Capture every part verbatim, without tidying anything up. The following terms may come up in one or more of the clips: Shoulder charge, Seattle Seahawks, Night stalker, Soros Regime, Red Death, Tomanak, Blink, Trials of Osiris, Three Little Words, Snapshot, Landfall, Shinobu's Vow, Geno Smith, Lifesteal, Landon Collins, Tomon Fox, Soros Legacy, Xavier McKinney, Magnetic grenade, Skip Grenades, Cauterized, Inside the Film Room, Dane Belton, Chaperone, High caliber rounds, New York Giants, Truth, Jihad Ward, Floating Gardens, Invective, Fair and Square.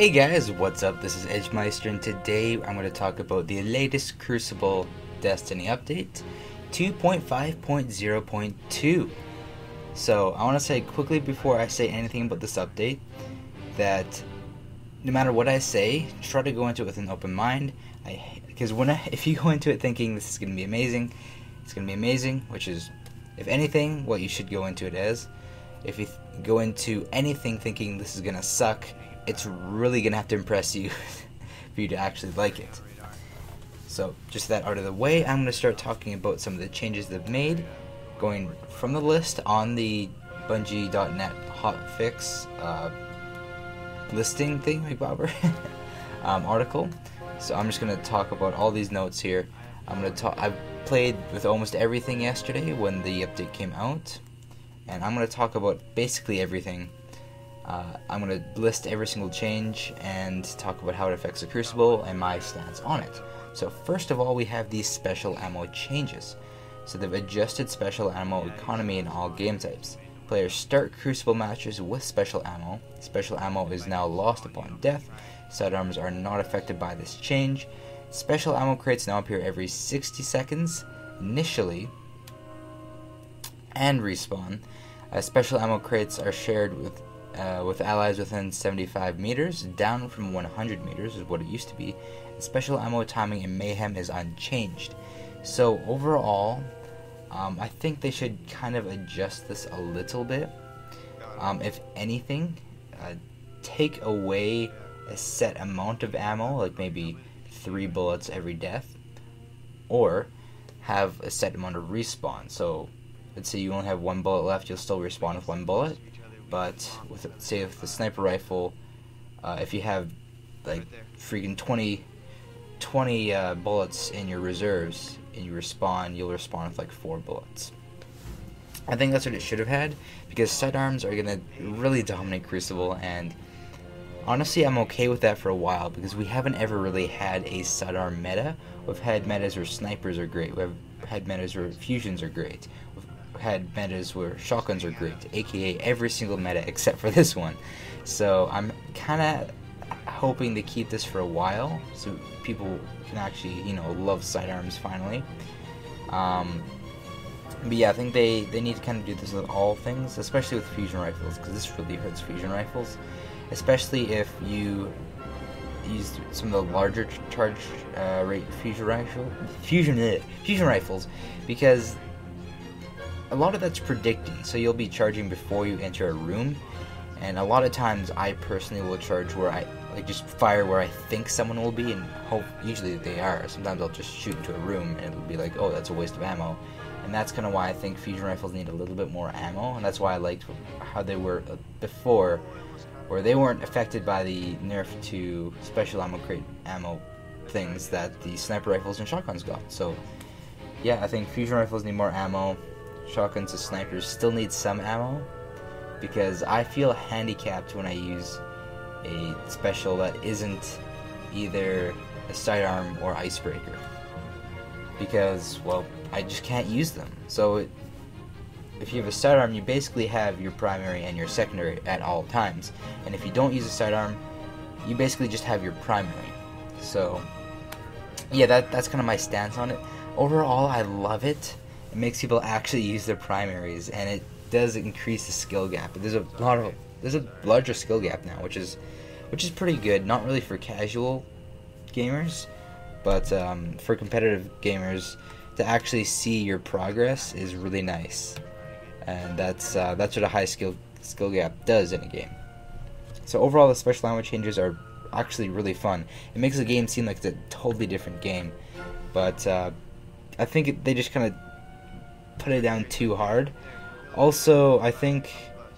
Hey guys, what's up? This is Edgemeister, and today I'm going to talk about the latest Crucible Destiny update, two point five point zero point two. So I want to say quickly before I say anything about this update that no matter what I say, try to go into it with an open mind. I because when I, if you go into it thinking this is going to be amazing, it's going to be amazing, which is, if anything, what you should go into it as. If you th go into anything thinking this is going to suck, it's really going to have to impress you for you to actually like it. So just that out of the way, I'm going to start talking about some of the changes they've made, going from the list on the Bungie dot net hotfix uh, listing thing, like Bobber, um, article. So I'm just going to talk about all these notes here. I'm going to talk. I played with almost everything yesterday when the update came out, and I'm going to talk about basically everything. Uh, I'm going to list every single change and talk about how it affects the Crucible and my stance on it. So first of all, we have these special ammo changes. So they've adjusted special ammo economy in all game types. Players start Crucible matches with special ammo. Special ammo is now lost upon death. Sidearms are not affected by this change. Special ammo crates now appear every sixty seconds initially and respawn. Uh, special ammo crates are shared with Uh, with allies within seventy-five meters, down from one hundred meters is what it used to be. Special ammo timing in Mayhem is unchanged. So overall, um, I think they should kind of adjust this a little bit. Um, if anything, uh, take away a set amount of ammo, like maybe three bullets every death, or have a set amount of respawn. So let's say you only have one bullet left, you'll still respawn with one bullet. But with, say, with the sniper rifle, uh, if you have like freaking twenty, twenty uh, bullets in your reserves and you respawn, you'll respawn with like four bullets. I think that's what it should have had, because sidearms are gonna really dominate Crucible, and honestly, I'm okay with that for a while because we haven't ever really had a sidearm meta. We've had metas where snipers are great. We've had metas where fusions are great. We've had metas where shotguns are great, aka every single meta except for this one. So I'm kinda hoping to keep this for a while so people can actually, you know, love sidearms finally. Um, but yeah, I think they, they need to kind of do this with all things, especially with fusion rifles, because this really hurts fusion rifles, especially if you use some of the larger charge uh, rate fusion, rifle, fusion, bleh, fusion rifles, because a lot of that's predicting, so you'll be charging before you enter a room, and a lot of times I personally will charge where I, like, just fire where I think someone will be, and hope, usually they are. Sometimes I'll just shoot into a room, and it'll be like, oh, that's a waste of ammo, and that's kind of why I think fusion rifles need a little bit more ammo, and that's why I liked how they were before, where they weren't affected by the nerf to special ammo crate ammo things that the sniper rifles and shotguns got. So, yeah, I think fusion rifles need more ammo. Shotguns and snipers still need some ammo, because I feel handicapped when I use a special that isn't either a sidearm or icebreaker, because, well, I just can't use them. So it, if you have a sidearm, you basically have your primary and your secondary at all times, and if you don't use a sidearm, you basically just have your primary. So yeah, that, that's kind of my stance on it. Overall, I love it. It makes people actually use their primaries, and it does increase the skill gap. But there's a lot of there's a larger skill gap now, which is which is pretty good. Not really for casual gamers, but um, for competitive gamers to actually see your progress is really nice, and that's uh, that's what a high skill skill gap does in a game. So overall, the special ammo changes are actually really fun. It makes the game seem like it's a totally different game, but uh, I think it, they just kind of put it down too hard. Also, I think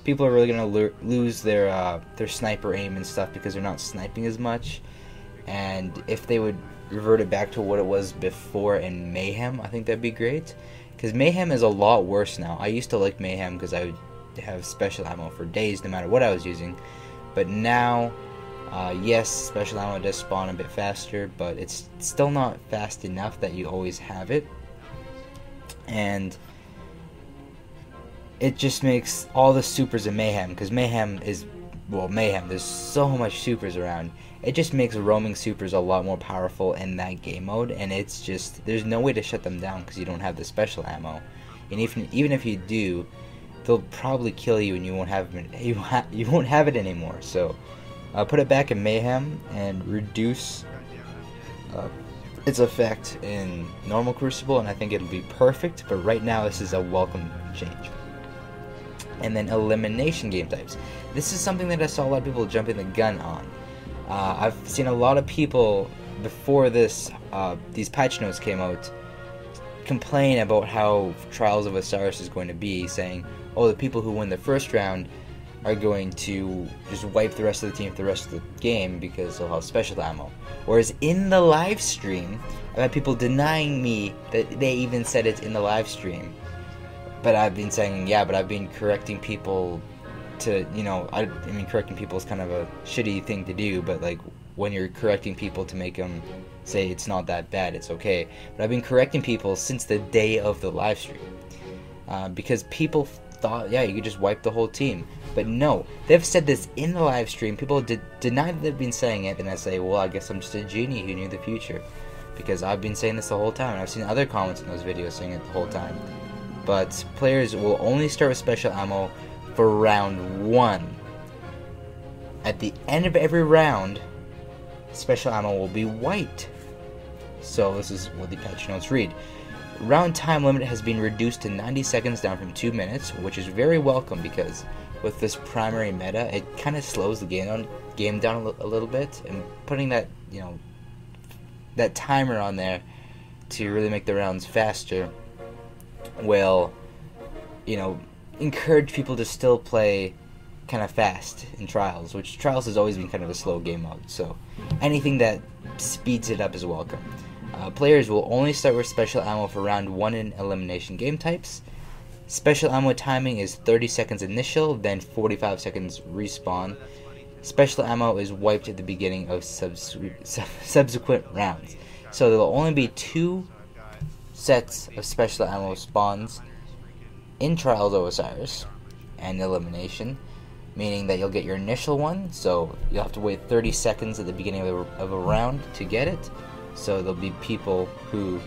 people are really gonna lo lose their uh, their sniper aim and stuff because they're not sniping as much. And if they would revert it back to what it was before in Mayhem, I think that'd be great. Because Mayhem is a lot worse now. I used to like Mayhem because I would have special ammo for days no matter what I was using. But now, uh, yes, special ammo does spawn a bit faster, but it's still not fast enough that you always have it. And it just makes all the supers in Mayhem, because Mayhem is well, Mayhem, there's so much supers around. It just makes roaming supers a lot more powerful in that game mode, and it's just, there's no way to shut them down because you don't have the special ammo. And even even if you do, they'll probably kill you, and you won't have you ha you won't have it anymore. So uh, put it back in Mayhem and reduce uh, its effect in normal Crucible, and I think it'll be perfect. But right now, this is a welcome change. And then elimination game types. This is something that I saw a lot of people jumping the gun on. Uh, I've seen a lot of people before this, uh, these patch notes came out, complain about how Trials of Osiris is going to be, saying, oh, the people who win the first round are going to just wipe the rest of the team for the rest of the game because they'll have special ammo. Whereas in the live stream, I've had people denying me that they even said it in the live stream. But I've been saying, yeah, but I've been correcting people to, you know, I, I mean, correcting people is kind of a shitty thing to do, but, like, when you're correcting people to make them say it's not that bad, it's okay. But I've been correcting people since the day of the live stream. Uh, because people thought, yeah, you could just wipe the whole team. But no, they've said this in the live stream. People de deny that they've been saying it, and I say, well, I guess I'm just a genie who knew the future. Because I've been saying this the whole time, and I've seen other comments in those videos saying it the whole time. But players will only start with special ammo for round one. At the end of every round, special ammo will be white. So this is what the patch notes read. Round time limit has been reduced to ninety seconds down from two minutes, which is very welcome because with this primary meta, it kind of slows the game down, game down a, a little bit, and putting that, you know, that timer on there to really make the rounds faster will, you know, encourage people to still play kind of fast in Trials, which Trials has always been kind of a slow game mode, so anything that speeds it up is welcome. Uh, players will only start with special ammo for round one in elimination game types. Special ammo timing is thirty seconds initial, then forty-five seconds respawn. Special ammo is wiped at the beginning of subsequent rounds, so there will only be two sets of special ammo spawns in Trials of Osiris and Elimination, meaning that you'll get your initial one, so you'll have to wait thirty seconds at the beginning of a, of a round to get it. So there'll be people who,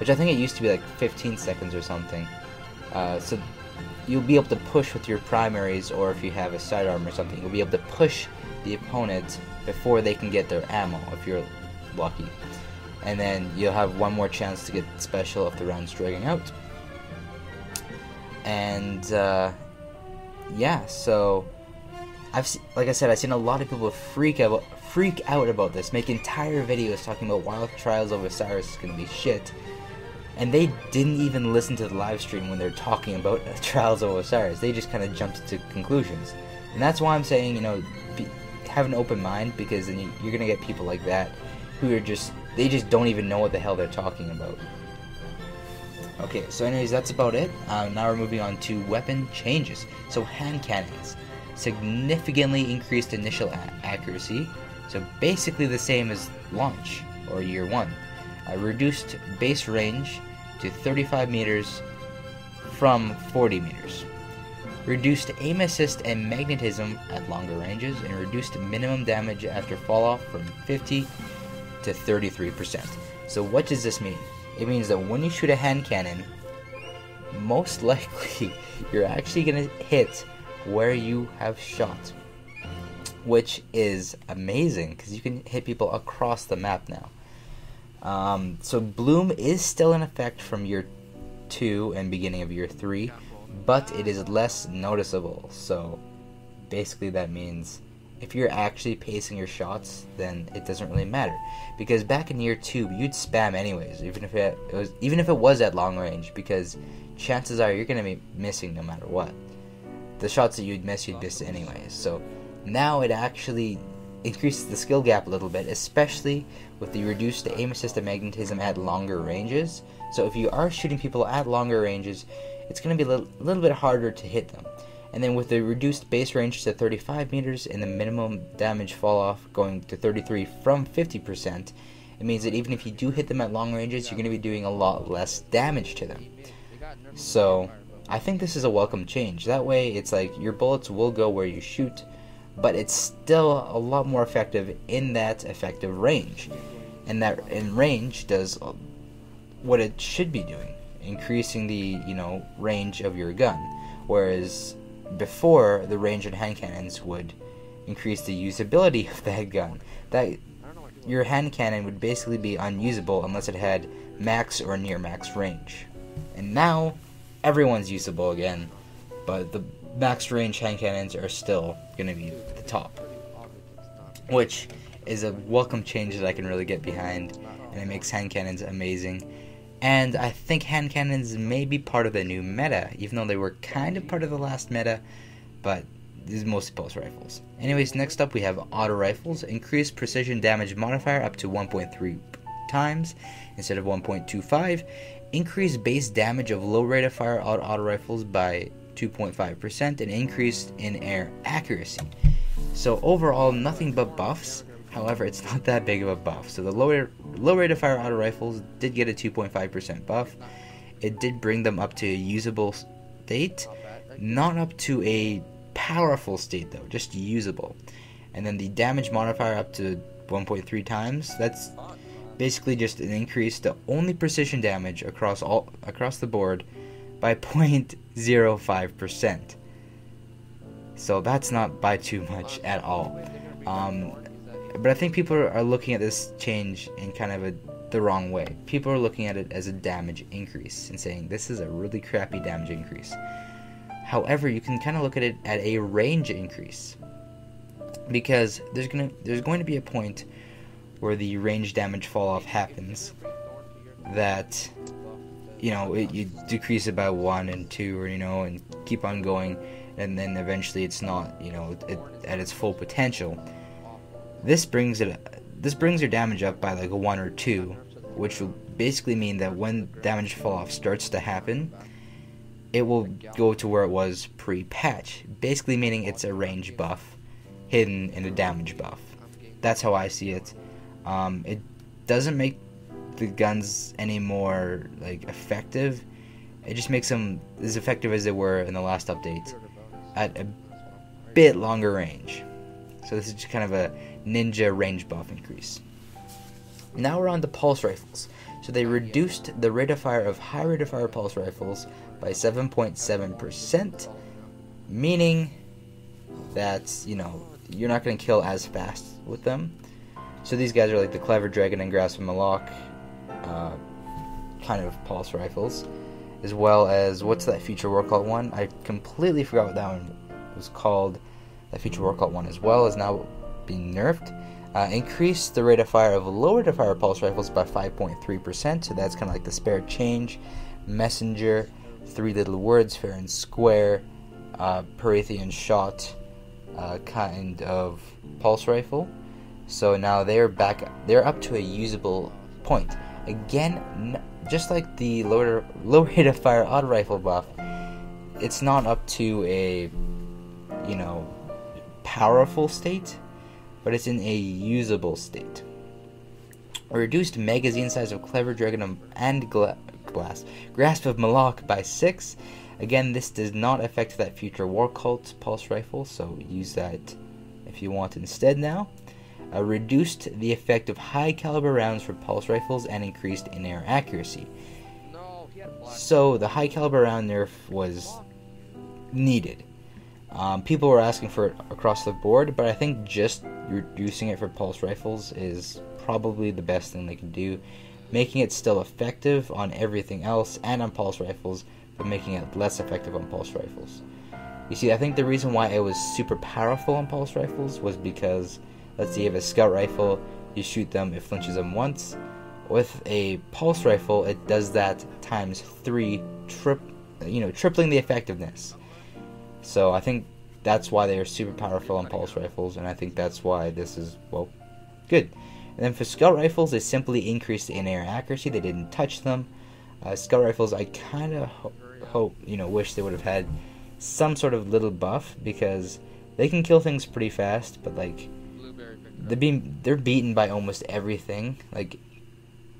which I think it used to be like fifteen seconds or something, uh, so you'll be able to push with your primaries, or if you have a sidearm or something, you'll be able to push the opponent before they can get their ammo, if you're lucky. And then you'll have one more chance to get special if the round's dragging out. And uh, yeah, so I've se like I said, I've seen a lot of people freak out, freak out about this, make entire videos talking about why Trials of Osiris is going to be shit, and they didn't even listen to the live stream when they're talking about uh, Trials of Osiris. They just kind of jumped to conclusions, and that's why I'm saying, you know, be, have an open mind, because then you, you're going to get people like that who are just, they just don't even know what the hell they're talking about. Okay, so anyways, that's about it. Um, now we're moving on to weapon changes. So hand cannons. Significantly increased initial accuracy. So basically the same as launch, or year one. Uh, reduced base range to thirty-five meters from forty meters. Reduced aim assist and magnetism at longer ranges. And reduced minimum damage after falloff from fifty to thirty-three percent. So what does this mean? It means that when you shoot a hand cannon, most likely you're actually going to hit where you have shot, which is amazing because you can hit people across the map now. Um, so Bloom is still in effect from year two and beginning of year three, but it is less noticeable. So basically that means if you're actually pacing your shots, then it doesn't really matter, because back in year two you'd spam anyways, even if it was even if it was at long range, because chances are you're gonna be missing no matter what. The shots that you'd miss, you'd miss anyways. So now it actually increases the skill gap a little bit, especially with the reduced aim assist and magnetism at longer ranges. So if you are shooting people at longer ranges, it's gonna be a little, little bit harder to hit them. And then with the reduced base range to thirty-five meters and the minimum damage falloff going to thirty-three from fifty percent, it means that even if you do hit them at long ranges, you're going to be doing a lot less damage to them. So I think this is a welcome change. That way it's like your bullets will go where you shoot but it's still a lot more effective in that effective range. And that in range does what it should be doing, increasing the, you know, range of your gun. Whereas before, the range in hand cannons would increase the usability of that gun. That your hand cannon would basically be unusable unless it had max or near max range. And now, everyone's usable again, but the max range hand cannons are still going to be the top. Which is a welcome change that I can really get behind, and it makes hand cannons amazing. And I think hand cannons may be part of the new meta, even though they were kind of part of the last meta, but these are mostly pulse rifles. Anyways, next up we have auto rifles. Increased precision damage modifier up to one point three times instead of one point two five. Increased base damage of low rate of fire auto rifles by two point five percent, and increased in air accuracy. So overall, nothing but buffs. However, it's not that big of a buff. So the lower, low rate of fire auto rifles did get a two point five percent buff. It did bring them up to a usable state, not up to a powerful state though, just usable. And then the damage modifier up to one point three times. That's basically just an increase to only precision damage across all across the board by zero point zero five percent. So that's not by too much at all. Um, But I think people are looking at this change in kind of a, the wrong way. People are looking at it as a damage increase and saying this is a really crappy damage increase. However, you can kind of look at it at a range increase, because there's gonna there's going to be a point where the range damage fall off happens. That, you know, it, you decrease it by one and two, or you know, and keep on going, and then eventually it's not, you know, it, at its full potential. This brings it. This brings your damage up by like a one or two, which will basically mean that when damage falloff starts to happen, it will go to where it was pre-patch. Basically, meaning it's a range buff hidden in a damage buff. That's how I see it. Um, it doesn't make the guns any more like effective. It just makes them as effective as they were in the last update, at a bit longer range. So this is just kind of a ninja range buff increase. Now we're on to pulse rifles. So they reduced the rate of fire of high rate of fire pulse rifles by seven point seven percent, meaning that, you know, you're not going to kill as fast with them. So these guys are like the Clever Dragon and Grasp of Malok uh, kind of pulse rifles, as well as, what's that feature workout one? I completely forgot what that one was called. That feature workout one as well is now being nerfed. Uh, increased the rate of fire of lower to fire pulse rifles by five point three percent, so that's kind of like the spare change, messenger, three little words, fair and square, uh, Parathion shot uh, kind of pulse rifle. So now they're back, they're up to a usable point. Again, n just like the lower, low rate of fire auto rifle buff, it's not up to a, you know, powerful state, but it's in a usable state. A reduced magazine size of Clever Dragon and gla glass, Grasp of Malok by six. Again, this does not affect that future War Cult pulse rifle, so use that if you want instead now. Uh, reduced the effect of high caliber rounds for pulse rifles and increased in air accuracy. So the high caliber round nerf was needed. Um, people were asking for it across the board, but I think just reducing it for pulse rifles is probably the best thing they can do, making it still effective on everything else and on pulse rifles, but making it less effective on pulse rifles. You see, I think the reason why it was super powerful on pulse rifles was because, let's see, if a scout rifle, you shoot them, it flinches them once. With a pulse rifle, it does that times three, trip, you know, tripling the effectiveness. So I think that's why they are super powerful on pulse rifles, and I think that's why this is, well, good. And then for scout rifles, they simply increased in-air accuracy. They didn't touch them. Uh, scout rifles, I kind of ho hope, you know, wish they would have had some sort of little buff, because they can kill things pretty fast, but, like, they're, being, they're beaten by almost everything, like,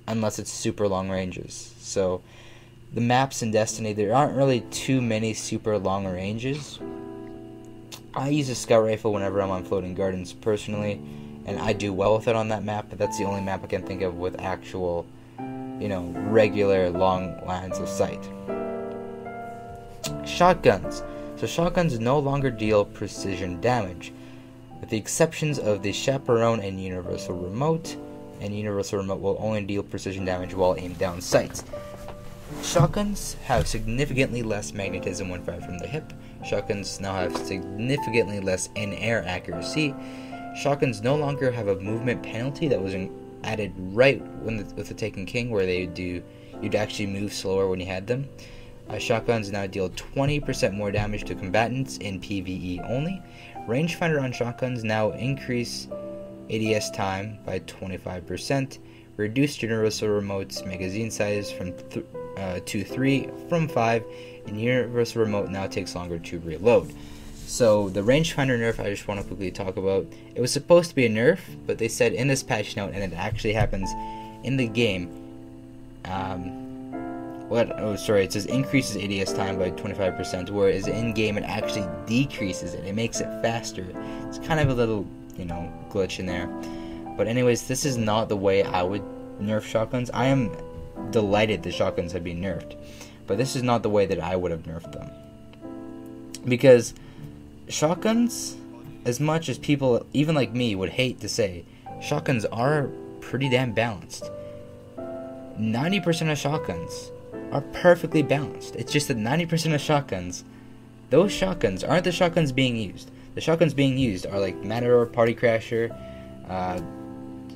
unless it's super long ranges. So the maps in Destiny, there aren't really too many super long ranges, I use a scout rifle whenever I'm on floating gardens personally, and I do well with it on that map, but that's the only map I can think of with actual, you know, regular long lines of sight. Shotguns. So shotguns no longer deal precision damage, with the exceptions of the Chaperone and Universal Remote, and Universal Remote will only deal precision damage while aimed down sights. Shotguns have significantly less magnetism when fired from the hip. Shotguns now have significantly less in-air accuracy. Shotguns no longer have a movement penalty that was added right when the, with the Taken King, where they do you'd actually move slower when you had them. Uh, shotguns now deal twenty percent more damage to combatants in PvE only. Rangefinder on shotguns now increase A D S time by twenty-five percent. Reduce Universal Remote's magazine size from th uh, to three from five, and Universal Remote now takes longer to reload. So the rangefinder nerf I just want to quickly talk about. It was supposed to be a nerf, but they said in this patch note, and it actually happens in the game. Um, What? Oh, sorry. It says increases A D S time by twenty-five percent, whereas in game it actually decreases it. It makes it faster. It's kind of a little, you know, glitch in there. But anyways, this is not the way I would nerf shotguns. I am delighted the shotguns have been nerfed, but this is not the way that I would have nerfed them, because shotguns, as much as people, even like me, would hate to say, shotguns are pretty damn balanced. ninety percent of shotguns are perfectly balanced. It's just that ninety percent of shotguns, those shotguns aren't the shotguns being used. The shotguns being used are like Matador, Party Crasher, uh,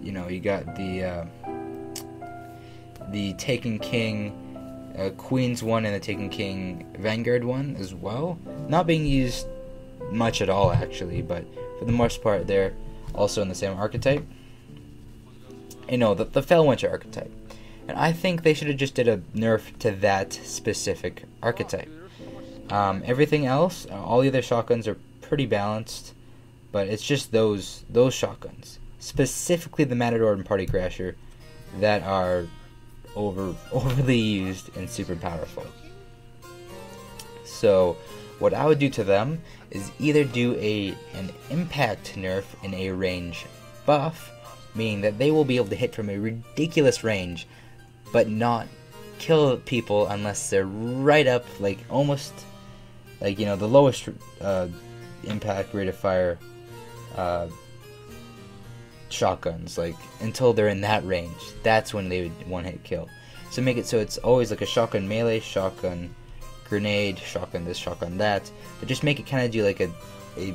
you know, you got the uh, the Taken King, uh, Queens one, and the Taken King Vanguard one as well. Not being used much at all, actually, but for the most part, they're also in the same archetype. You know, the, the Fellwinter archetype. And I think they should have just did a nerf to that specific archetype. Um, everything else, all the other shotguns are pretty balanced, but it's just those those shotguns, specifically the Matador and Party Crasher, that are over overly used and super powerful. So what I would do to them is either do a an impact nerf and a range buff, meaning that they will be able to hit from a ridiculous range, but not kill people unless they're right up, like, almost, like, you know, the lowest uh, impact rate of fire uh, shotguns, like, until they're in that range. That's when they would one-hit kill. So make it so it's always, like, a shotgun melee, shotgun grenade, shotgun this, shotgun that, but just make it kind of do, like, a, a,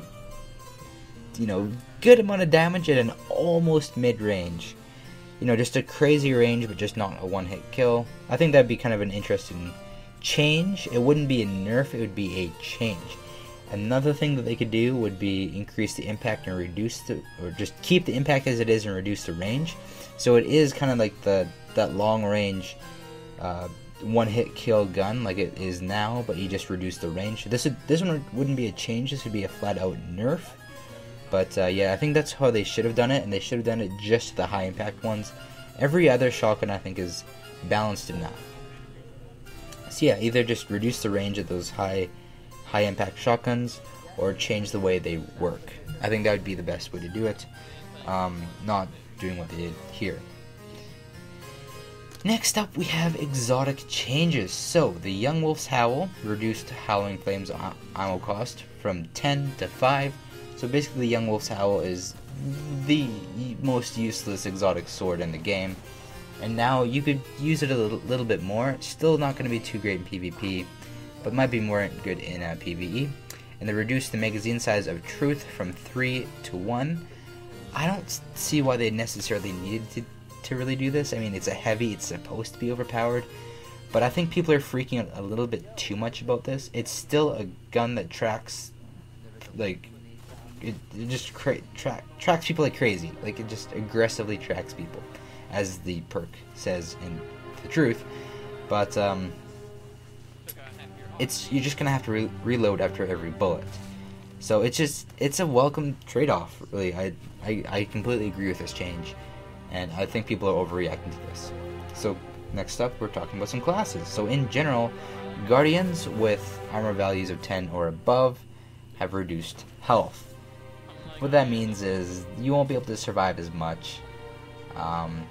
you know, good amount of damage at an almost mid-range. You know, just a crazy range, but just not a one-hit kill. I think that'd be kind of an interesting change. It wouldn't be a nerf, it would be a change. Another thing that they could do would be increase the impact and reduce the... or just keep the impact as it is and reduce the range. So it is kind of like the that long-range uh, one-hit kill gun like it is now, but you just reduce the range. This would, this one wouldn't be a change, this would be a flat-out nerf. But, uh, yeah, I think that's how they should have done it, and they should have done it just the high-impact ones. Every other shotgun, I think, is balanced enough. So, yeah, either just reduce the range of those high, high-impact shotguns, or change the way they work. I think that would be the best way to do it, um, not doing what they did here. Next up, we have exotic changes. So, the Young Wolf's Howl reduced Howling Flame's ammo cost from ten to five. So basically, the Young Wolf's Howl is the most useless exotic sword in the game, and now you could use it a little, little bit more. It's still not going to be too great in PvP, but might be more good in uh, PvE. And they reduced the magazine size of Truth from three to one. I don't see why they necessarily needed to, to really do this. I mean, it's a heavy, it's supposed to be overpowered, but I think people are freaking out a little bit too much about this. It's still a gun that tracks, like... It, it just cra tra tracks people like crazy. Like, it just aggressively tracks people, as the perk says in the Truth. But um, it's you're just gonna have to re reload after every bullet. So it's just it's a welcome trade-off, really. I, I I completely agree with this change, and I think people are overreacting to this. So next up, we're talking about some classes. So in general, Guardians with armor values of ten or above have reduced health. What that means is you won't be able to survive as much. Um,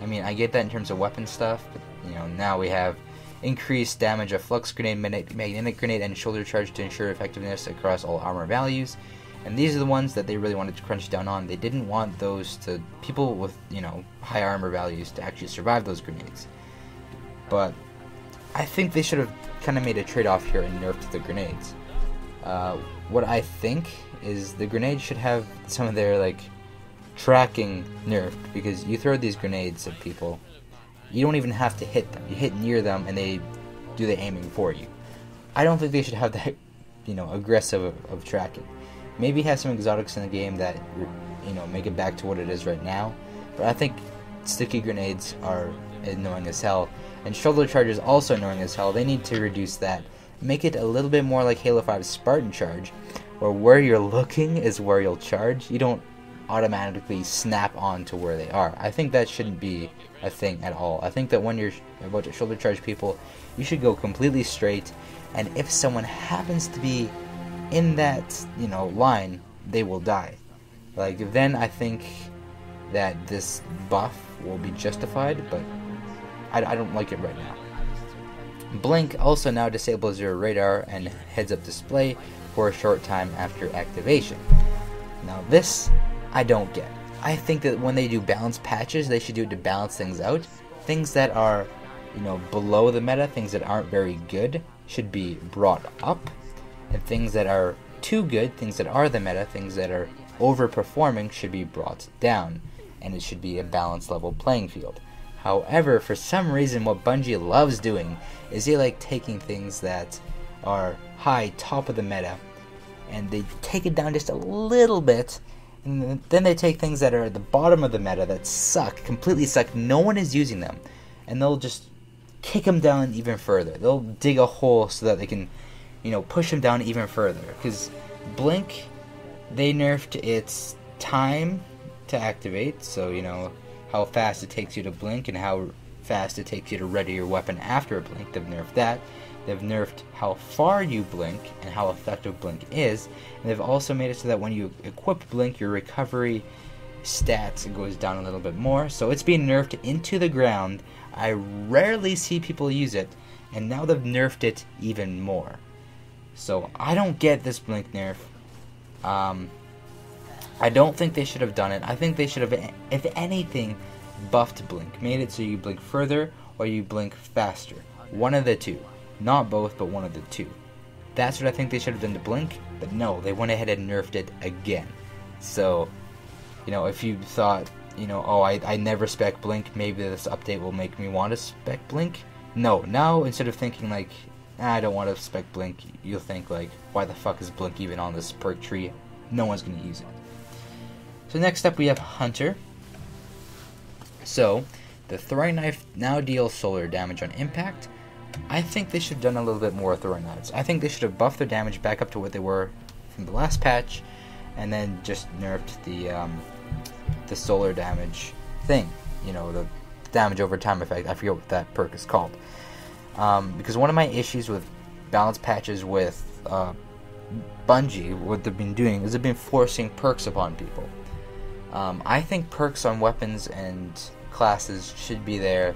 I mean, I get that in terms of weapon stuff, but you know, now we have increased damage of Flux Grenade, Magnetic Grenade, and Shoulder Charge to ensure effectiveness across all armor values. And these are the ones that they really wanted to crunch down on. They didn't want those to people with, you know, high armor values to actually survive those grenades. But I think they should have kind of made a trade-off here and nerfed the grenades. Uh, what I think is the grenades should have some of their, like, tracking nerfed, because you throw these grenades at people, you don't even have to hit them. You hit near them and they do the aiming for you. I don't think they should have that, you know, aggressive of, of tracking. Maybe have some exotics in the game that, you know, make it back to what it is right now. But I think sticky grenades are annoying as hell. And shoulder charge is also annoying as hell. They need to reduce that. Make it a little bit more like Halo five's Spartan charge, where where you're looking is where you'll charge. You don't automatically snap on to where they are. I think that shouldn't be a thing at all. I think that when you're about to shoulder charge people, you should go completely straight. And if someone happens to be in that, you know, line, they will die. Like, then I think that this buff will be justified, but I, I don't like it right now. Blink also now disables your radar and heads-up display for a short time after activation. Now this, I don't get. I think that when they do balance patches, they should do it to balance things out. Things that are, you know, below the meta, things that aren't very good, should be brought up. And things that are too good, things that are the meta, things that are overperforming should be brought down, and it should be a balanced level playing field. However, for some reason what Bungie loves doing is they like taking things that are high, top of the meta, and they take it down just a little bit, and then they take things that are at the bottom of the meta that suck, completely suck, no one is using them, and they'll just kick them down even further. They'll dig a hole so that they can, you know, push them down even further. Because Blink, they nerfed its time to activate, so, you know, how fast it takes you to blink and how fast it takes you to ready your weapon after a blink. They've nerfed that. They've nerfed how far you blink and how effective blink is. And they've also made it so that when you equip blink, your recovery stats goes down a little bit more. So it's being nerfed into the ground. I rarely see people use it, and now they've nerfed it even more. So I don't get this Blink nerf. Um, I don't think they should have done it. I think they should have, if anything, buffed Blink. Made it so you blink further or you blink faster. One of the two. Not both, but one of the two. That's what I think they should have done to Blink. But no, they went ahead and nerfed it again. So, you know, if you thought, you know, oh, I, I never spec Blink, maybe this update will make me want to spec Blink. No, now instead of thinking like, I don't want to spec Blink, you'll think like, why the fuck is Blink even on this perk tree? No one's going to use it. So next up we have Hunter. So, the throwing knife now deals solar damage on impact. I think they should have done a little bit more with throwing knives. I think they should have buffed their damage back up to what they were from the last patch, and then just nerfed the, um, the solar damage thing. You know, the damage over time effect, I forget what that perk is called. Um, because one of my issues with balance patches with uh, Bungie, what they've been doing is they've been forcing perks upon people. Um, I think perks on weapons and classes should be there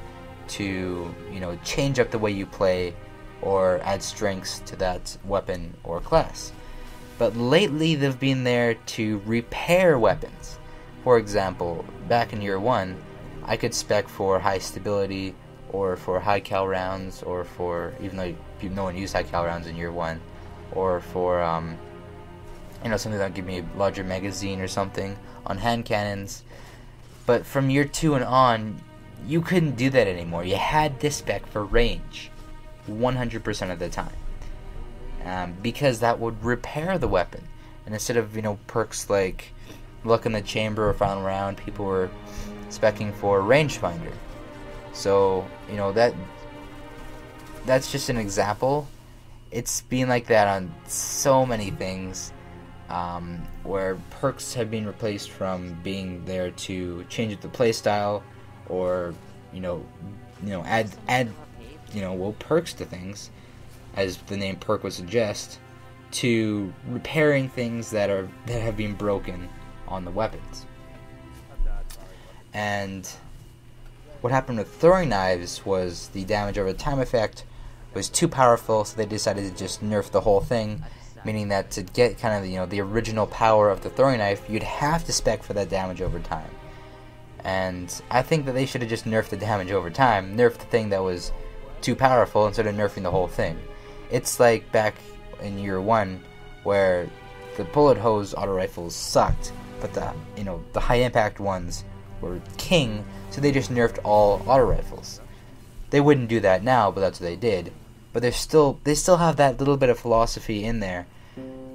to, you know, change up the way you play or add strengths to that weapon or class. But lately they've been there to repair weapons. For example, back in year one, I could spec for high stability, or for high cal rounds, or for, even though no one used high cal rounds in year one, or for, um, you know, something that would give me a larger magazine or something on hand cannons. But from year two and on, you couldn't do that anymore. You had to spec for range one hundred percent of the time, um, because that would repair the weapon. And instead of, you know, perks like Luck in the Chamber or Final Round, people were speccing for Rangefinder. So, you know, that that's just an example. It's been like that on so many things, um, where perks have been replaced from being there to change up the playstyle, or, you know, you know, add add you know, well, perks to things, as the name perk would suggest, to repairing things that are that have been broken on the weapons. And what happened with throwing knives was the damage over time effect was too powerful, so they decided to just nerf the whole thing, meaning that to get kind of, you know, the original power of the throwing knife, you'd have to spec for that damage over time. And I think that they should have just nerfed the damage over time, nerfed the thing that was too powerful instead of nerfing the whole thing. It's like back in year one where the bullet hose auto rifles sucked, but the, you know, the high impact ones were king, so they just nerfed all auto rifles. They wouldn't do that now, but that's what they did. But they're still they still have that little bit of philosophy in there,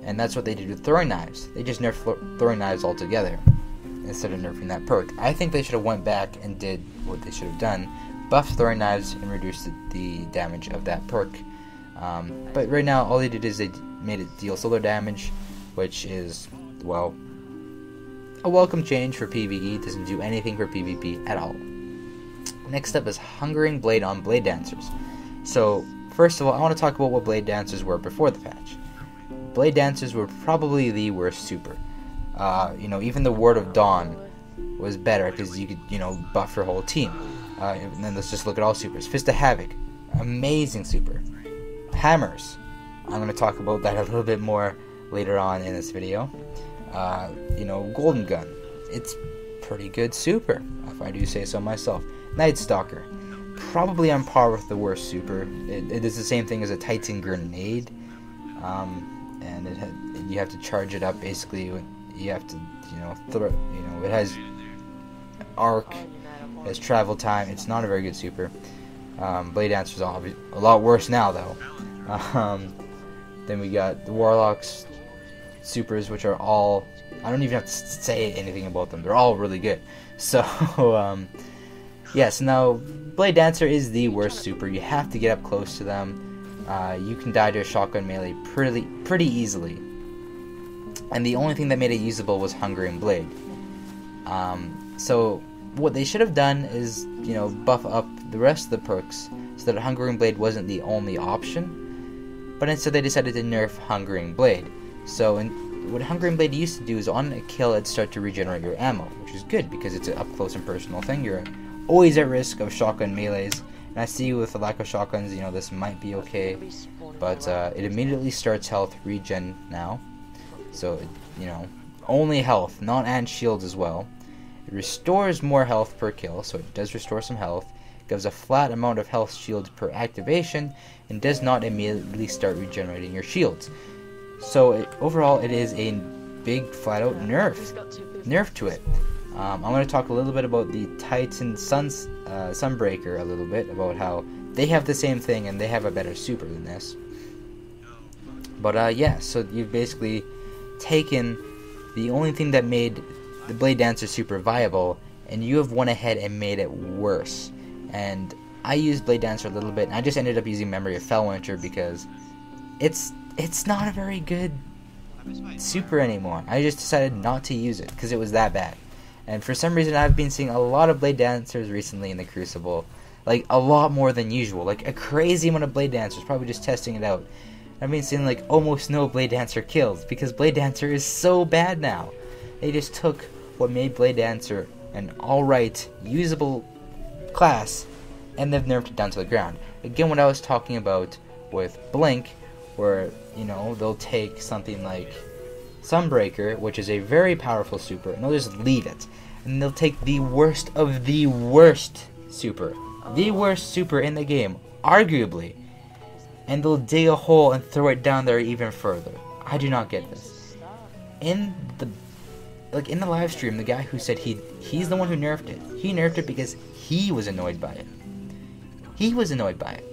and that's what they did with throwing knives. They just nerfed throwing knives altogether instead of nerfing that perk. I think they should have went back and did what they should have done, buffed throwing knives and reduced the damage of that perk. Um, but right now, all they did is they made it deal solar damage, which is, well, a welcome change for PvE. It doesn't do anything for PvP at all. Next up is Hungering Blade on Blade Dancers. So, first of all, I want to talk about what Blade Dancers were before the patch. Blade Dancers were probably the worst super. Uh, you know, even the Ward of Dawn was better because you could, you know, buff your whole team. Uh, and then let's just look at all supers. Fist of Havoc, amazing super. Hammers, I'm going to talk about that a little bit more later on in this video. Uh, you know, Golden Gun, it's pretty good super, if I do say so myself. Night Stalker, probably on par with the worst super. It, it is the same thing as a Titan Grenade, um, and it ha you have to charge it up. Basically, you have to, you know, throw. You know, it has arc, it has travel time. It's not a very good super. Um, Blade Dancer's a lot worse now, though. Um, then we got the Warlocks supers, which are all, I don't even have to say anything about them. They're all really good. So, um, yes, now Blade Dancer is the worst super. You have to get up close to them. Uh, you can die to a shotgun melee pretty, pretty easily. And the only thing that made it usable was Hungering Blade. Um, so what they should have done is, you know, buff up the rest of the perks so that Hungering Blade wasn't the only option, but instead they decided to nerf Hungering Blade. So in, what Hungering Blade used to do is on a kill it'd start to regenerate your ammo, which is good because it's an up close and personal thing. You're always at risk of shotgun melees, and I see with the lack of shotguns, you know, this might be okay, but uh, it immediately starts health regen now, so it, you know, only health, not and shield as well. It restores more health per kill, so it does restore some health, gives a flat amount of health shield per activation, and does not immediately start regenerating your shields. So it, overall it is a big flat out nerf, nerf to it. Um, I'm going to talk a little bit about the Titan Suns, uh, Sunbreaker a little bit, about how they have the same thing and they have a better super than this. But uh, yeah, so you've basically taken the only thing that made the Blade Dancer super viable, and you have went ahead and made it worse. And I used Blade Dancer a little bit, and I just ended up using Memory of Fellwinter because it's it's not a very good super anymore. I just decided not to use it because it was that bad. And for some reason, I've been seeing a lot of Blade Dancers recently in the Crucible. Like, a lot more than usual. Like, a crazy amount of Blade Dancers, probably just testing it out. I've been seeing, like, almost no Blade Dancer kills, because Blade Dancer is so bad now. They just took what made Blade Dancer an alright, usable class, and they've nerfed it down to the ground. Again, what I was talking about with Blink, where, you know, they'll take something like Sunbreaker, which is a very powerful super, and they'll just leave it. And they'll take the worst of the worst super. The worst super in the game, arguably. And they'll dig a hole and throw it down there even further. I do not get this. In the like in the live stream, the guy who said he he's the one who nerfed it. He nerfed it because he was annoyed by it. He was annoyed by it.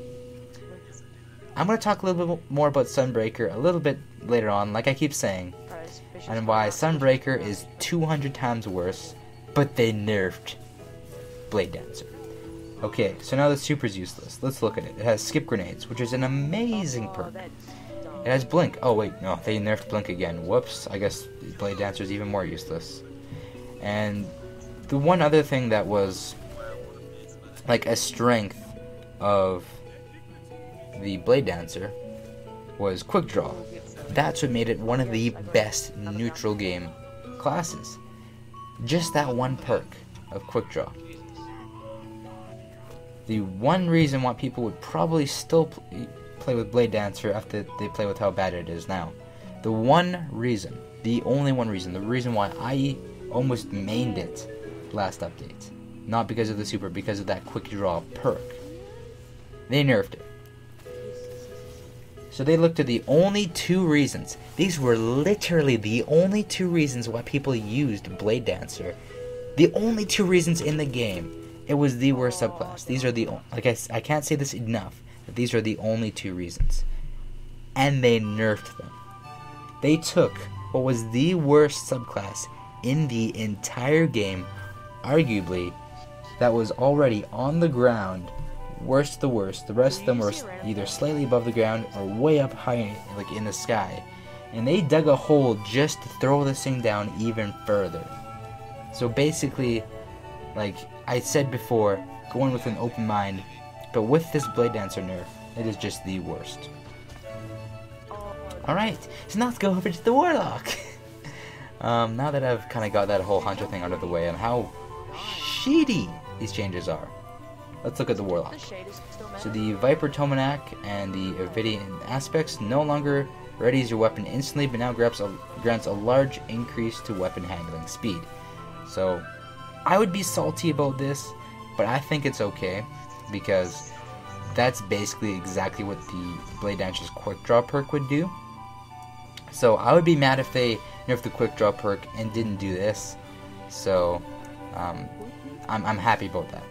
I'm going to talk a little bit more about Sunbreaker a little bit later on, like I keep saying, and why Sunbreaker is two hundred times worse, but they nerfed Blade Dancer. Okay, so now the super's useless. Let's look at it. It has Skip Grenades, which is an amazing perk. It has Blink. Oh wait, no, they nerfed Blink again. Whoops, I guess Blade Dancer is even more useless. And the one other thing that was like a strength of the Blade Dancer was Quick Draw. that's what made it one of the best neutral game classes. Just that one perk of Quick Draw. The one reason why people would probably still pl play with Blade Dancer after they play with how bad it is now. The one reason, the only one reason, the reason why I almost mained it last update. Not because of the super, because of that Quick Draw perk. They nerfed it. So they looked at the only two reasons. These were literally the only two reasons why people used Blade Dancer. The only two reasons in the game. It was the worst subclass. These are the only, like I, I can't say this enough, but these are the only two reasons. And they nerfed them. They took what was the worst subclass in the entire game, arguably, that was already on the ground. Worst the worst. The rest of them were either slightly above the ground or way up high, like in the sky. And they dug a hole just to throw this thing down even further. So basically, like I said before, go in with an open mind. But with this Blade Dancer nerf, it is just the worst. Alright, so now let's go over to the Warlock. um, now that I've kind of got that whole Hunter thing out of the way and how shitty these changes are. Let's look at the Warlock. So the Viper Tomanak and the Ovidian Aspects no longer readies your weapon instantly, but now grabs a, grants a large increase to weapon handling speed. So I would be salty about this, but I think it's okay, because that's basically exactly what the Blade Dancer's Quick Draw perk would do. So I would be mad if they nerfed the Quick Draw perk and didn't do this. So um, I'm, I'm happy about that.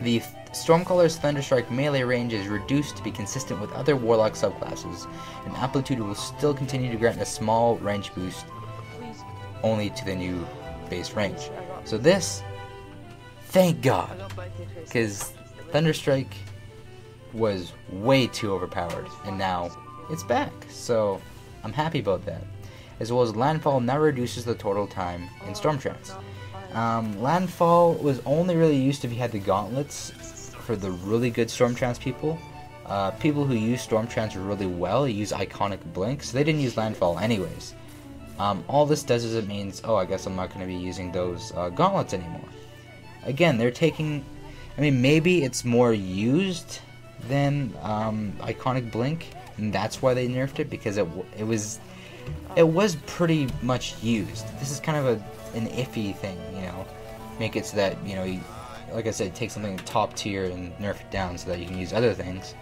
The Stormcaller's Thunderstrike melee range is reduced to be consistent with other Warlock subclasses, and Amplitude will still continue to grant a small range boost only to the new base range. So this, thank God, because Thunderstrike was way too overpowered, and now it's back, so I'm happy about that. As well as Landfall now reduces the total time in Storm Trance. Um, Landfall was only really used if you had the gauntlets for the really good Storm Trance people. Uh, people who use Storm Trance really well use Iconic Blink, so they didn't use Landfall anyways. Um, all this does is it means, oh, I guess I'm not going to be using those uh, gauntlets anymore. Again, they're taking, I mean, maybe it's more used than um, Iconic Blink, and that's why they nerfed it, because it, it was, it was pretty much used. This is kind of a an iffy thing, you know, make it so that, you know, you, like I said, take something top tier and nerf it down so that you can use other things,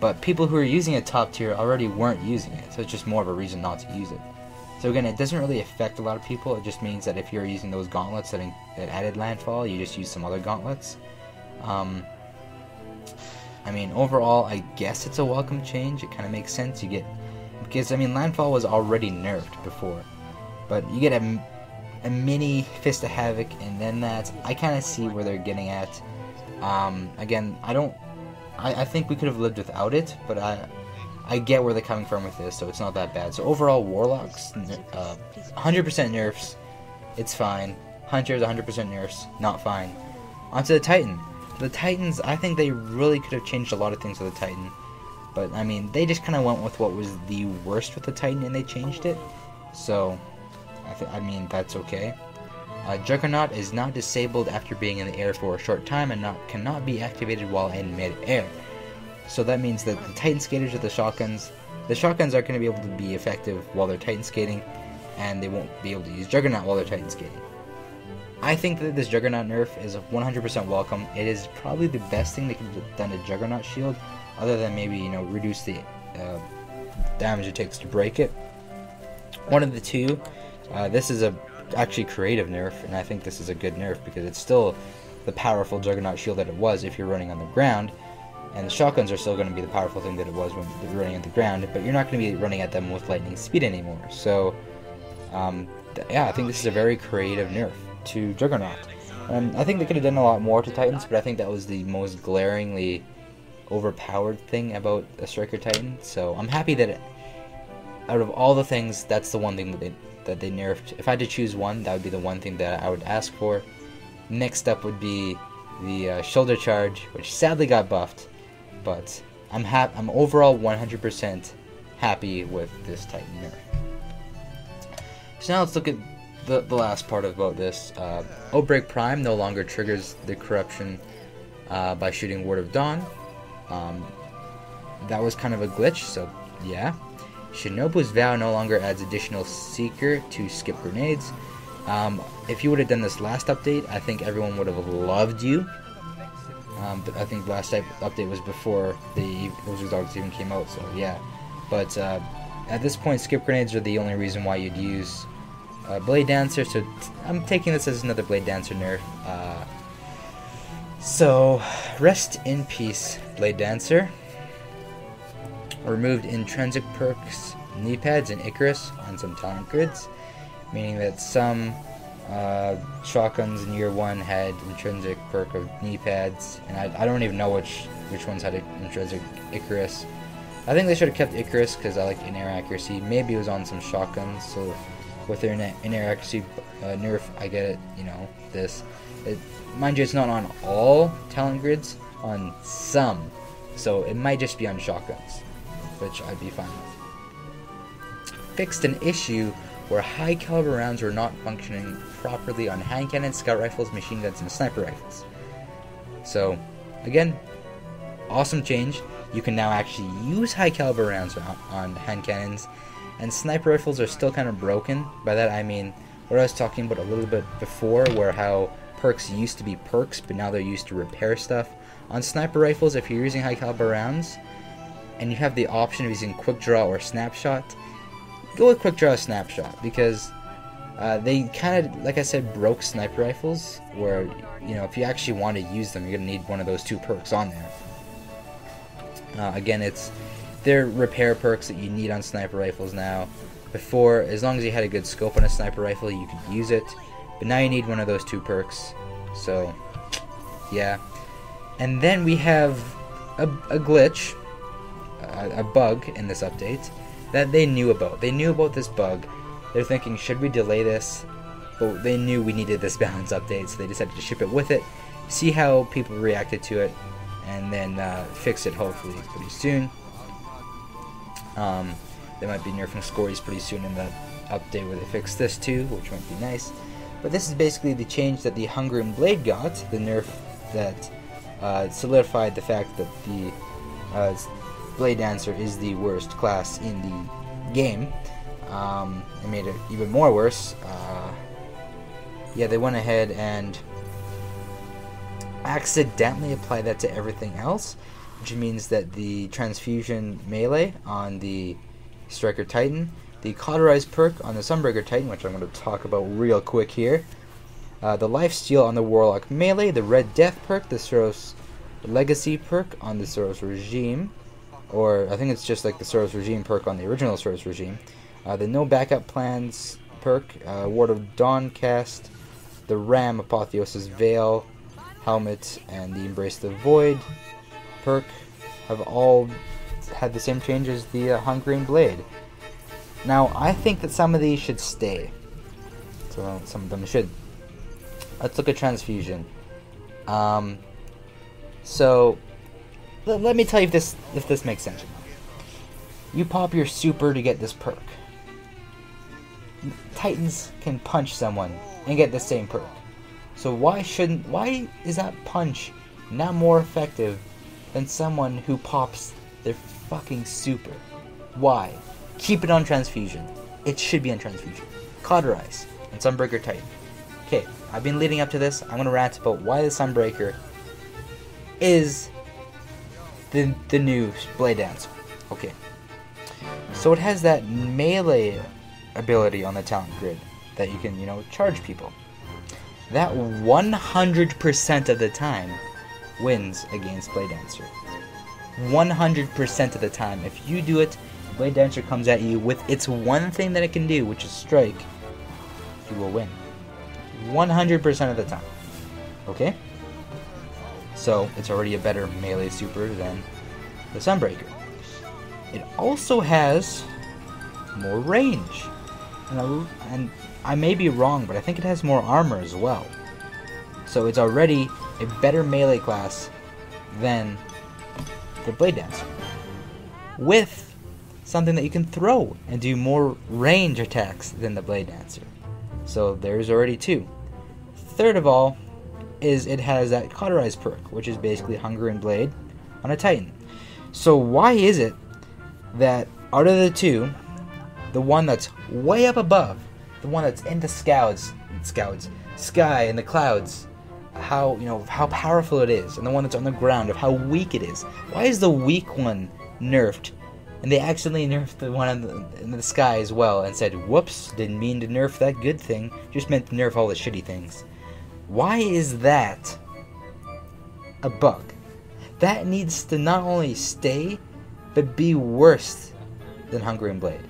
but people who are using a top tier already weren't using it, so it's just more of a reason not to use it. So again, it doesn't really affect a lot of people, it just means that if you're using those gauntlets that, in, that added Landfall, you just use some other gauntlets. Um, I mean, overall, I guess it's a welcome change, it kind of makes sense, you get, because, I mean, Landfall was already nerfed before, but you get a a mini Fist of Havoc, and then that's, I kind of see where they're getting at. Um, again, I don't, I, I think we could have lived without it, but I I get where they're coming from with this, so it's not that bad. So overall, Warlocks, uh, one hundred percent nerfs, it's fine. Hunters, one hundred percent nerfs, not fine. Onto the Titan. The Titans, I think they really could have changed a lot of things with the Titan, but I mean, they just kind of went with what was the worst with the Titan, and they changed it, so I, th I mean, that's okay. Uh, Juggernaut is not disabled after being in the air for a short time and not cannot be activated while in mid-air. So that means that the Titan Skaters are the shotguns. The shotguns aren't going to be able to be effective while they're Titan Skating, and they won't be able to use Juggernaut while they're Titan Skating. I think that this Juggernaut nerf is one hundred percent welcome. It is probably the best thing they could have done to Juggernaut Shield, other than maybe, you know, reduce the uh, damage it takes to break it. One of the two. Uh, this is a actually creative nerf, and I think this is a good nerf because it's still the powerful Juggernaut Shield that it was if you're running on the ground, and the shotguns are still going to be the powerful thing that it was when you're running at the ground, but you're not going to be running at them with lightning speed anymore. So, um, th yeah, I think this is a very creative nerf to Juggernaut. Um, I think they could have done a lot more to Titans, but I think that was the most glaringly overpowered thing about a Striker Titan, so I'm happy that it, out of all the things, that's the one thing that they that they nerfed. If I had to choose one, that would be the one thing that I would ask for. Next up would be the uh, shoulder charge, which sadly got buffed, but I'm, ha I'm overall one hundred percent happy with this Titan here. So now let's look at the, the last part about this. Uh, Outbreak Prime no longer triggers the corruption uh, by shooting Ward of Dawn. Um, that was kind of a glitch, so yeah. Shinobu's Vow no longer adds additional Seeker to Skip Grenades. Um, if you would have done this last update, I think everyone would have loved you. Um, but I think last type update was before the those results even came out, so yeah. But uh, at this point, Skip Grenades are the only reason why you'd use uh, Blade Dancer, so t I'm taking this as another Blade Dancer nerf. Uh, so, rest in peace, Blade Dancer. Removed intrinsic perks, knee pads, and Icarus on some talent grids, meaning that some uh, shotguns in year one had intrinsic perk of knee pads, and I, I don't even know which which ones had intrinsic Icarus. I think they should have kept Icarus because I like in-air accuracy. Maybe it was on some shotguns, so with their in-air accuracy uh, nerf, I get it. You know this. It, mind you, it's not on all talent grids, on some, so it might just be on shotguns, which I'd be fine with. Fixed an issue where high caliber rounds were not functioning properly on hand cannons, scout rifles, machine guns, and sniper rifles. So, again, awesome change. You can now actually use high caliber rounds on hand cannons, and sniper rifles are still kind of broken. By that I mean what I was talking about a little bit before, where how perks used to be perks, but now they're used to repair stuff. On sniper rifles, if you're using high caliber rounds, and you have the option of using Quick Draw or Snapshot, go with Quick Draw or Snapshot, because uh, they kind of, like I said, broke sniper rifles, where, you know, if you actually want to use them, you're going to need one of those two perks on there. Uh, again, it's they're repair perks that you need on sniper rifles now. Before, as long as you had a good scope on a sniper rifle, you could use it, but now you need one of those two perks, so, yeah. And then we have a, a glitch, a bug in this update that they knew about. They knew about this bug. They're thinking, should we delay this? But they knew we needed this balance update, so they decided to ship it with it, see how people reacted to it, and then uh, fix it hopefully pretty soon. Um, they might be nerfing scories pretty soon in that update where they fix this too, which might be nice. But this is basically the change that the Hungering Blade got, the nerf that uh, solidified the fact that the uh, Blade Dancer is the worst class in the game. Um, it made it even more worse. Uh, yeah, they went ahead and accidentally applied that to everything else, which means that the Transfusion melee on the Striker Titan, the Cauterized perk on the Sunbreaker Titan, which I'm going to talk about real quick here, uh, the Lifesteal on the Warlock melee, the Red Death perk, the Soros Legacy perk on the Soros Regime, or I think it's just like the Soros Regime perk on the original Soros Regime, uh, the No Backup Plans perk, uh, Ward of Dawn cast, the Ram Apotheosis Veil, Helmet, and the Embrace the Void perk have all had the same change as the uh, Hungering Blade. Now, I think that some of these should stay. So, some of them should. Let's look at Transfusion. Um, so... Let me tell you if this if this makes sense or not. You pop your super to get this perk. Titans can punch someone and get the same perk. So why shouldn't why is that punch not more effective than someone who pops their fucking super? Why? Keep it on Transfusion. It should be on Transfusion. Cauterize and Sunbreaker Titan. Okay, I've been leading up to this. I'm gonna rant about why the Sunbreaker is The, the new Blade Dancer. Okay. So it has that melee ability on the talent grid that you can, you know, charge people. That one hundred percent of the time wins against Blade Dancer. one hundred percent of the time. If you do it, Blade Dancer comes at you with its one thing that it can do, which is strike, you will win. one hundred percent of the time. Okay? So it's already a better melee super than the Sunbreaker. It also has more range, and I, and I may be wrong, but I think it has more armor as well. So it's already a better melee class than the Blade Dancer, with something that you can throw and do more range attacks than the Blade Dancer. So there's already two. Third of all is it has that Cauterized perk, which is basically Hungering Blade on a Titan. So why is it that out of the two, the one that's way up above, the one that's into scouts, scouts, sky and the clouds, how, you know, how powerful it is, and the one that's on the ground of how weak it is. Why is the weak one nerfed, and they accidentally nerfed the one in the, in the sky as well, and said, whoops, didn't mean to nerf that good thing, just meant to nerf all the shitty things. Why is that a bug? That needs to not only stay, but be worse than Hungering Blade.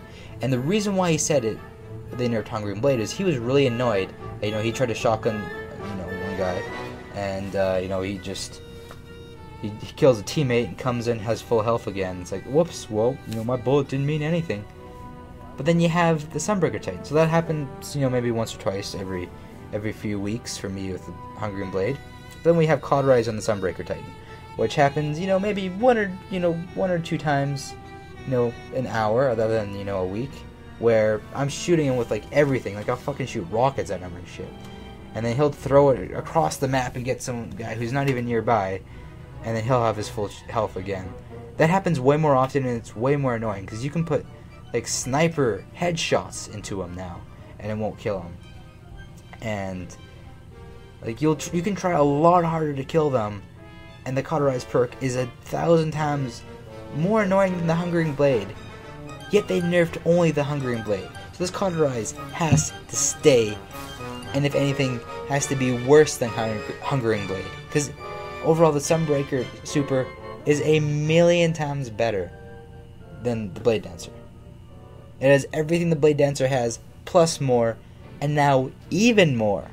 And the reason why he said it, they nerfed Hungering Blade, is he was really annoyed. You know, he tried to shotgun, you know, one guy, and, uh, you know, he just, he, he kills a teammate and comes in, has full health again. It's like, whoops, well, you know, my bullet didn't mean anything. But then you have the Sunbreaker Titan. So that happens, you know, maybe once or twice every every few weeks for me with the Hungering Blade. But then we have Cauterized on the Sunbreaker Titan, which happens, you know, maybe one or, you know, one or two times, you know, an hour, other than, you know, a week, where I'm shooting him with, like, everything. Like, I'll fucking shoot rockets at him and shit. And then he'll throw it across the map and get some guy who's not even nearby, and then he'll have his full health again. That happens way more often, and it's way more annoying, because you can put, like, sniper headshots into him now, and it won't kill him. And, like, you'll tr you can try a lot harder to kill them, and the Cauterized perk is a thousand times more annoying than the Hungering Blade. Yet they nerfed only the Hungering Blade. So this Cauterize has to stay, and if anything, has to be worse than Hungering Blade. Because overall, the Sunbreaker Super is a million times better than the Blade Dancer. It has everything the Blade Dancer has, plus more, and now even more.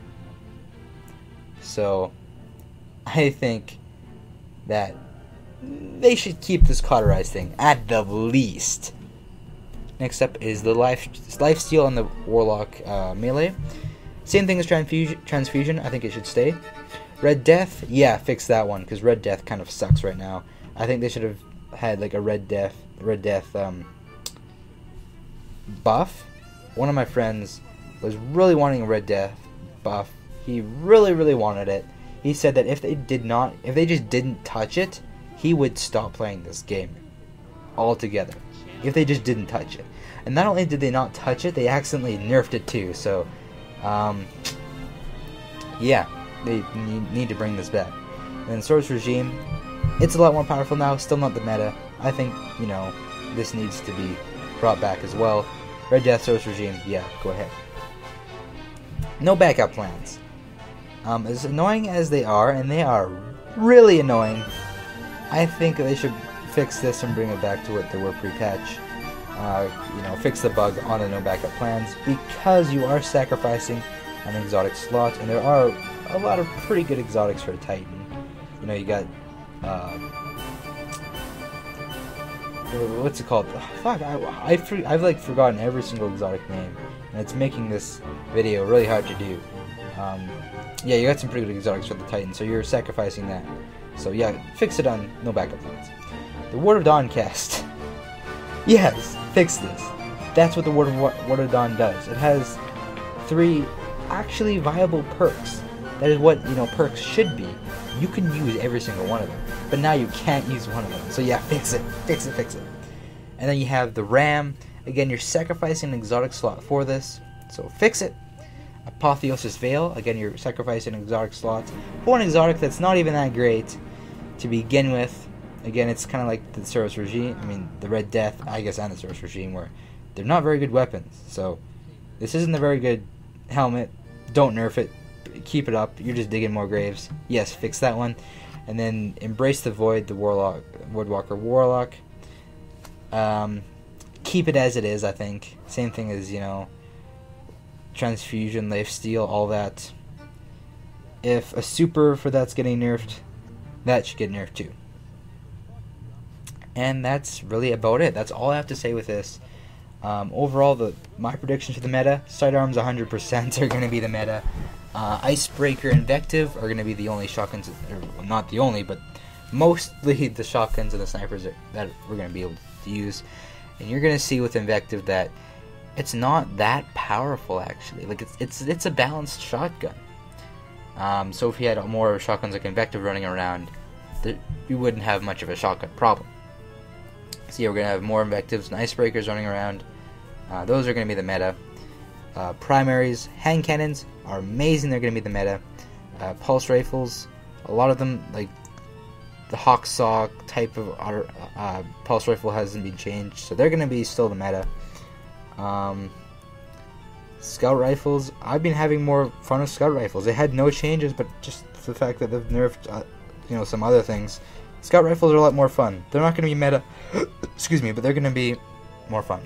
So, I think that they should keep this Cauterize thing, at the least. Next up is the life lifesteal on the Warlock uh, melee. Same thing as transfusion, transfusion, I think it should stay. Red Death, yeah, fix that one, because Red Death kind of sucks right now. I think they should have had like a Red Death Red Death um, buff. One of my friends was really wanting a Red Death buff. He really, really wanted it. He said that if they did not, if they just didn't touch it, he would stop playing this game altogether. If they just didn't touch it. And not only did they not touch it, they accidentally nerfed it too, so, um, yeah, they need to bring this back. And then Soros Regime, it's a lot more powerful now, still not the meta. I think, you know, this needs to be brought back as well. Red Death, Soros Regime, yeah, go ahead. No backup plans. Um, as annoying as they are, and they are really annoying, I think they should fix this and bring it back to what they were pre-patch. Uh, you know, fix the bug on the no backup plans, because you are sacrificing an exotic slot, and there are a lot of pretty good exotics for a Titan. You know, you got, uh, what's it called? Oh, fuck, I, I've, I've like forgotten every single exotic name, and it's making this video really hard to do. Um, yeah, you got some pretty good exotics for the Titan, so you're sacrificing that. So yeah, fix it on no backup plans. The Ward of Dawn cast. Yes, fix this. That's what the Ward of, Ward of Dawn does. It has three actually viable perks. That is what, you know, perks should be. You can use every single one of them. But now you can't use one of them. So yeah, fix it. Fix it, fix it. And then you have the Ram. Again, you're sacrificing an exotic slot for this. So fix it. Apotheosis Veil. Again, you're sacrificing an exotic slot for an exotic that's not even that great to begin with. Again, it's kind of like the Soros Regime, I mean, the Red Death, I guess, and the Soros Regime, where they're not very good weapons. So, this isn't a very good helmet. Don't nerf it. Keep it up. You're just digging more graves. Yes, fix that one. And then Embrace the Void, the Warlock, Voidwalker Warlock. Um, keep it as it is, I think. Same thing as, you know, Transfusion, Lifesteal, all that. If a super for that's getting nerfed, that should get nerfed too. And that's really about it. That's all I have to say with this. Um, overall, the my predictions for the meta, sidearms one hundred percent are going to be the meta. Uh, Icebreaker, Invective are going to be the only shotguns, or, well, not the only, but mostly the shotguns and the snipers are, that we're going to be able to use. And you're going to see with Invective that it's not that powerful, actually. Like, it's it's it's a balanced shotgun. Um, so if you had more shotguns like Invective running around, there, you wouldn't have much of a shotgun problem. So yeah, we're going to have more Invectives and Icebreakers running around. Uh, those are going to be the meta. Uh, primaries, hand cannons are amazing, they're going to be the meta. Uh, pulse rifles, a lot of them, like the Hawk Saw type of uh, uh, pulse rifle hasn't been changed, so they're going to be still the meta. Um, scout rifles, I've been having more fun with scout rifles. They had no changes, but just the fact that they've nerfed uh, you know, some other things. Scout rifles are a lot more fun. They're not going to be meta, excuse me, but they're going to be more fun.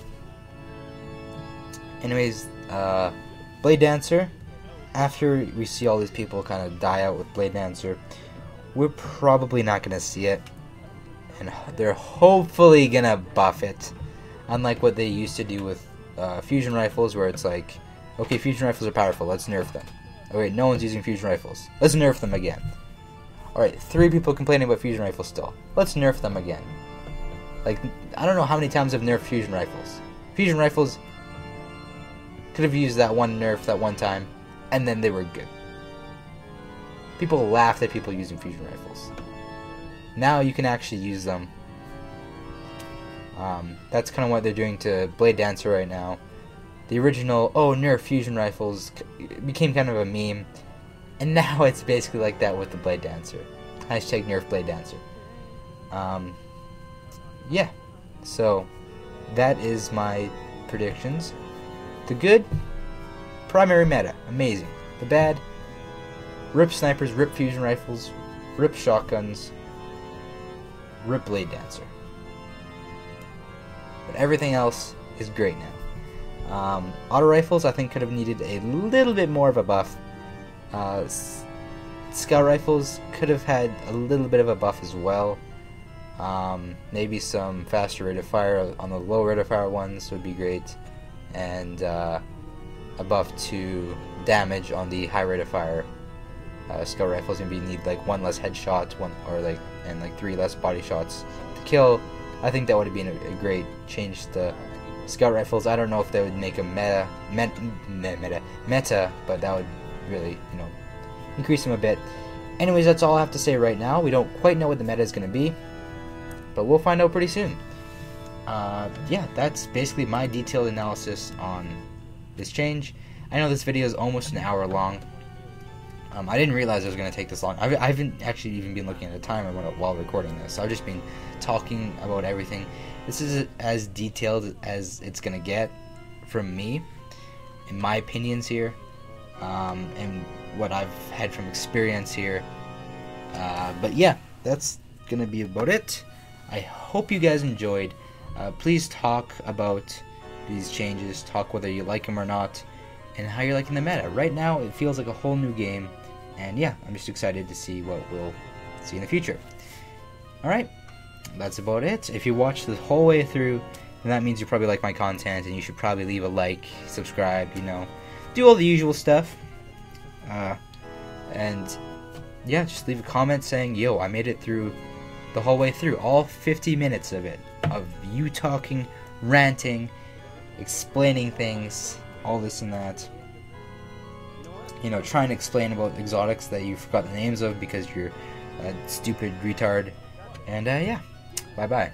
Anyways, uh, Blade Dancer, after we see all these people kind of die out with Blade Dancer, we're probably not going to see it, and they're hopefully going to buff it, unlike what they used to do with uh, fusion rifles, where it's like, okay, fusion rifles are powerful, let's nerf them. Okay, no one's using fusion rifles, let's nerf them again. Alright, three people complaining about fusion rifles still, let's nerf them again. Like, I don't know how many times I've nerfed fusion rifles. Fusion rifles could have used that one nerf that one time, and then they were good. People laughed at people using fusion rifles. Now you can actually use them. Um, that's kind of what they're doing to Blade Dancer right now. The original, oh, nerf fusion rifles, it became kind of a meme, and now it's basically like that with the Blade Dancer. Hashtag nerf Blade Dancer. Um, yeah, so that is my predictions. The good, primary meta, amazing. The bad, rip snipers, rip fusion rifles, rip shotguns, rip Blade Dancer. But everything else is great now. Um, auto rifles, I think, could have needed a little bit more of a buff. Uh, scout rifles could have had a little bit of a buff as well. Um, maybe some faster rate of fire on the low rate of fire ones would be great. And uh, a buff to damage on the high rate of fire uh, scout rifles. Maybe need like one less headshot, one or like and like three less body shots to kill. I think that would have been a, a great change to the scout rifles. I don't know if they would make a meta, met, meta, meta, but that would really, you know, increase them a bit. Anyways, that's all I have to say right now. We don't quite know what the meta is going to be, but we'll find out pretty soon. Uh, yeah, that's basically my detailed analysis on this change. I know this video is almost an hour long. Um, I didn't realize it was going to take this long. I've, I haven't actually even been looking at the time while recording this. So I've just been talking about everything. This is as detailed as it's going to get from me, in my opinions here, um, and what I've had from experience here. Uh, but yeah, that's going to be about it. I hope you guys enjoyed. Uh, please talk about these changes, talk whether you like them or not, and how you're liking the meta. Right now, it feels like a whole new game, and yeah, I'm just excited to see what we'll see in the future. Alright, that's about it. If you watch the whole way through, then that means you probably like my content, and you should probably leave a like, subscribe, you know, do all the usual stuff. Uh, and yeah, just leave a comment saying, yo, I made it through the whole way through, all fifty minutes of it. Of you talking, ranting, explaining things, all this and that. You know, trying to explain about exotics that you forgot the names of because you're a stupid retard. And uh, yeah, bye bye.